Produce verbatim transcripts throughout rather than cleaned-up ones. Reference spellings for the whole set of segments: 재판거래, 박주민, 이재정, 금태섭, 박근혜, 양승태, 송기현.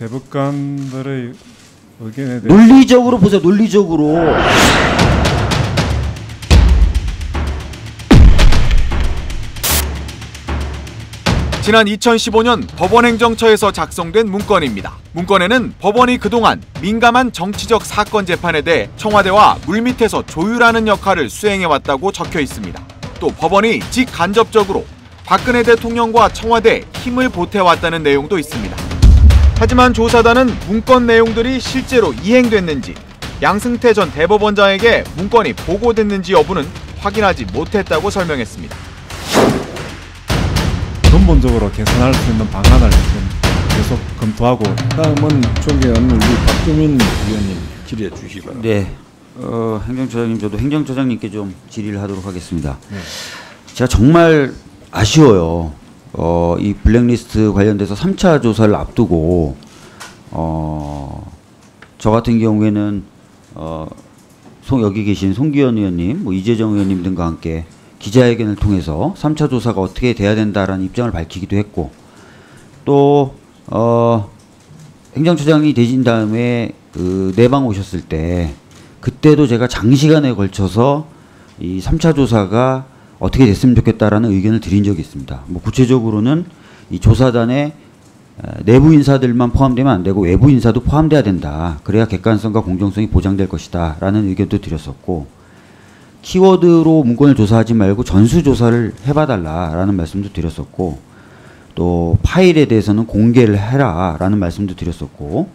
대법관들의 의견에 대해서 논리적으로 보세요. 논리적으로. 지난 이천십오 년 법원행정처에서 작성된 문건입니다. 문건에는 법원이 그동안 민감한 정치적 사건 재판에 대해 청와대와 물밑에서 조율하는 역할을 수행해왔다고 적혀 있습니다. 또 법원이 직간접적으로 박근혜 대통령과 청와대에 힘을 보태왔다는 내용도 있습니다. 하지만 조사단은 문건 내용들이 실제로 이행됐는지, 양승태 전 대법원장에게 문건이 보고됐는지 여부는 확인하지 못했다고 설명했습니다. 근본적으로 개선할 수 있는 방안을 지금 계속 검토하고. 다음은 존경하는 우리 박주민 위원님 질의해 주시기 바랍니다. 네, 어, 행정처장님, 저도 행정처장님께 좀 질의를 하도록 하겠습니다. 네. 제가 정말 아쉬워요. 어, 이 블랙리스트 관련돼서 삼 차 조사를 앞두고 어, 저 같은 경우에는 어, 송, 여기 계신 송기현 의원님, 뭐 이재정 의원님 등과 함께 기자회견을 통해서 삼 차 조사가 어떻게 돼야 된다라는 입장을 밝히기도 했고, 또 어, 행정처장이 되신 다음에 그 내방 오셨을 때 그때도 제가 장시간에 걸쳐서 이 삼 차 조사가 어떻게 됐으면 좋겠다라는 의견을 드린 적이 있습니다. 뭐 구체적으로는 이 조사단의 내부 인사들만 포함되면 안 되고 외부 인사도 포함돼야 된다. 그래야 객관성과 공정성이 보장될 것이다 라는 의견도 드렸었고, 키워드로 문건을 조사하지 말고 전수조사를 해봐달라라는 말씀도 드렸었고, 또 파일에 대해서는 공개를 해라라는 말씀도 드렸었고,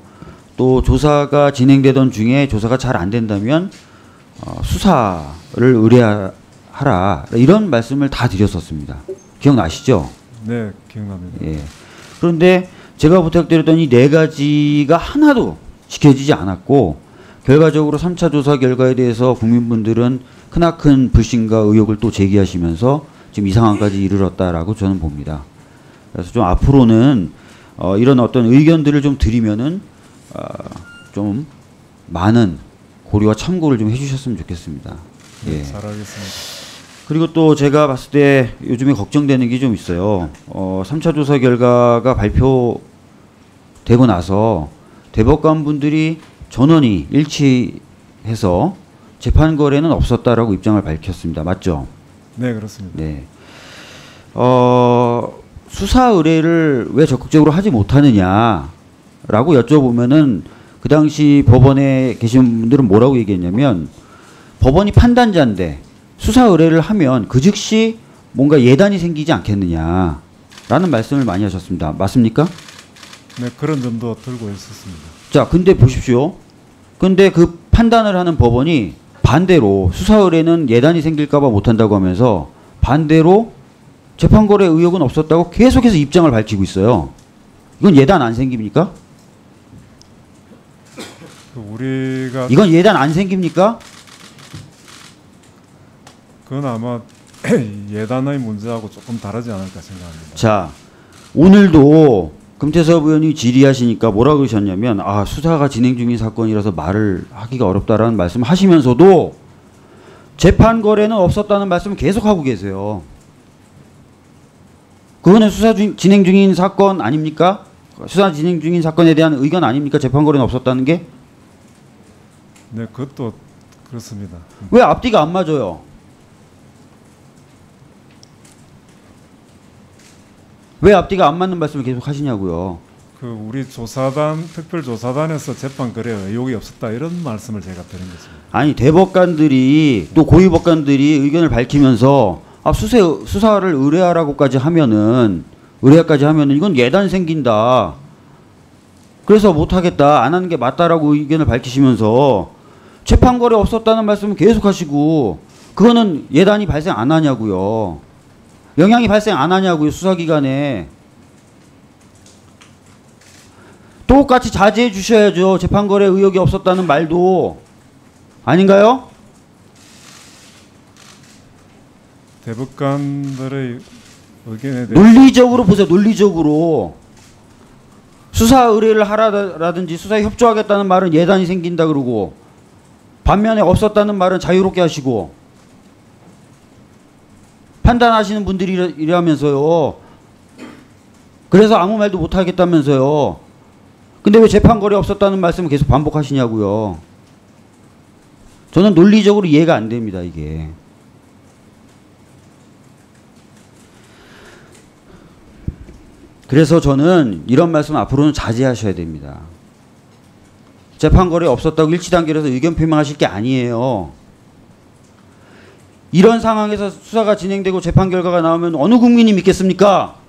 또 조사가 진행되던 중에 조사가 잘 안 된다면 어, 수사를 의뢰하라, 이런 말씀을 다 드렸었습니다. 기억나시죠? 네, 기억납니다. 예. 그런데 제가 부탁드렸던 이 네 가지가 하나도 지켜지지 않았고, 결과적으로 삼 차 조사 결과에 대해서 국민분들은 크나큰 불신과 의혹을 또 제기하시면서 지금 이 상황까지 이르렀다라고 저는 봅니다. 그래서 좀 앞으로는 어, 이런 어떤 의견들을 좀 드리면은 어, 좀 많은 고려와 참고를 좀 해주셨으면 좋겠습니다. 네, 예. 잘 알겠습니다. 그리고 또 제가 봤을 때 요즘에 걱정되는 게 좀 있어요. 어, 삼 차 조사 결과가 발표되고 나서 대법관분들이 전원이 일치해서 재판 거래는 없었다라고 입장을 밝혔습니다. 맞죠? 네, 그렇습니다. 네. 어, 수사 의뢰를 왜 적극적으로 하지 못하느냐라고 여쭤보면은 그 당시 법원에 계신 분들은 뭐라고 얘기했냐면, 법원이 판단자인데 수사 의뢰를 하면 그 즉시 뭔가 예단이 생기지 않겠느냐라는 말씀을 많이 하셨습니다. 맞습니까? 네, 그런 점도 들고 있었습니다. 자, 근데 보십시오. 근데 그 판단을 하는 법원이 반대로 수사 의뢰는 예단이 생길까봐 못한다고 하면서 반대로 재판거래 의혹은 없었다고 계속해서 입장을 밝히고 있어요. 이건 예단 안 생깁니까? 우리가 이건 예단 안 생깁니까? 그건 아마 예단의 문제하고 조금 다르지 않을까 생각합니다. 자, 오늘도 금태섭 의원이 질의하시니까 뭐라고 그러셨냐면, 아, 수사가 진행 중인 사건이라서 말을 하기가 어렵다라는 말씀을 하시면서도 재판 거래는 없었다는 말씀을 계속하고 계세요. 그거는 수사 중, 진행 중인 사건 아닙니까? 수사 진행 중인 사건에 대한 의견 아닙니까? 재판 거래는 없었다는 게? 네, 그것도 그렇습니다. 왜 앞뒤가 안 맞아요? 왜 앞뒤가 안 맞는 말씀을 계속 하시냐고요. 그 우리 조사단, 특별조사단에서 재판 거래 의혹이 없었다 이런 말씀을 제가 드린 것입니다. 아니, 대법관들이 또 고위법관들이 의견을 밝히면서 아, 수세, 수사를 의뢰하라고까지 하면은 의뢰까지 하면은 이건 예단 생긴다. 그래서 못하겠다, 안 하는 게 맞다라고 의견을 밝히시면서 재판 거래 없었다는 말씀을 계속하시고, 그거는 예단이 발생 안 하냐고요. 영향이 발생 안 하냐고요, 수사기관에. 똑같이 자제해 주셔야죠. 재판거래 의혹이 없었다는 말도. 아닌가요? 대법관들의 의견에 대해서. 논리적으로 보세요, 논리적으로. 수사 의뢰를 하라든지 수사에 협조하겠다는 말은 예단이 생긴다 그러고, 반면에 없었다는 말은 자유롭게 하시고, 판단하시는 분들이 이라면서요. 그래서 아무 말도 못하겠다면서요. 근데 왜 재판거래 없었다는 말씀을 계속 반복하시냐고요. 저는 논리적으로 이해가 안 됩니다, 이게. 그래서 저는 이런 말씀 앞으로는 자제하셔야 됩니다. 재판거래 없었다고 일치단결해서 의견 표명하실 게 아니에요. 이런 상황에서 수사가 진행되고 재판 결과가 나오면 어느 국민이 믿겠습니까?